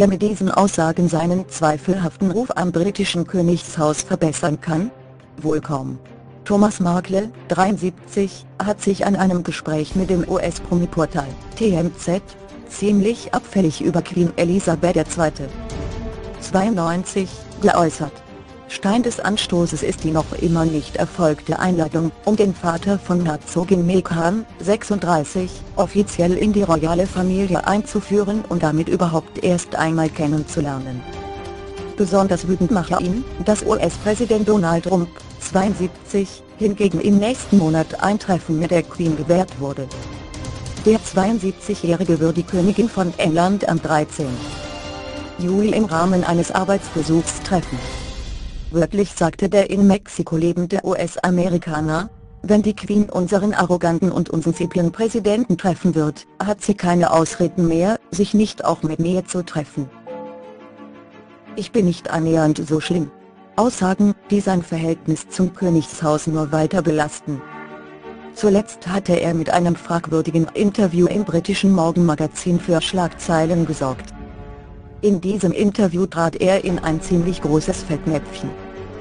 er mit diesen Aussagen seinen zweifelhaften Ruf am britischen Königshaus verbessern kann? Wohl kaum. Thomas Markle, 73, hat sich an einem Gespräch mit dem US-Promi-Portal TMZ ziemlich abfällig über Queen Elizabeth II. 92 geäußert. Stein des Anstoßes ist die noch immer nicht erfolgte Einladung, um den Vater von Herzogin Meghan, 36, offiziell in die royale Familie einzuführen und damit überhaupt erst einmal kennenzulernen. Besonders wütend mache ihn, dass US-Präsident Donald Trump, 72, hingegen im nächsten Monat ein Treffen mit der Queen gewährt wurde. Der 72-Jährige wird die Königin von England am 13. Juli im Rahmen eines Arbeitsbesuchs treffen. Wörtlich sagte der in Mexiko lebende US-Amerikaner, wenn die Queen unseren arroganten und unsensiblen Präsidenten treffen wird, hat sie keine Ausreden mehr, sich nicht auch mit mir zu treffen. Ich bin nicht annähernd so schlimm. Aussagen, die sein Verhältnis zum Königshaus nur weiter belasten. Zuletzt hatte er mit einem fragwürdigen Interview im britischen Morgenmagazin für Schlagzeilen gesorgt. In diesem Interview trat er in ein ziemlich großes Fettnäpfchen.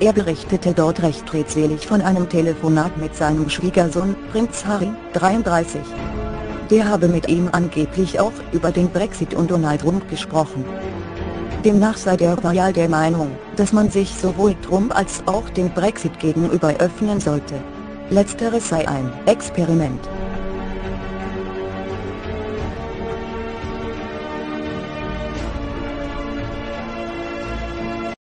Er berichtete dort recht redselig von einem Telefonat mit seinem Schwiegersohn, Prinz Harry, 33. Der habe mit ihm angeblich auch über den Brexit und Donald Trump gesprochen. Demnach sei der Royal der Meinung, dass man sich sowohl Trump als auch dem Brexit gegenüber öffnen sollte. Letzteres sei ein Experiment.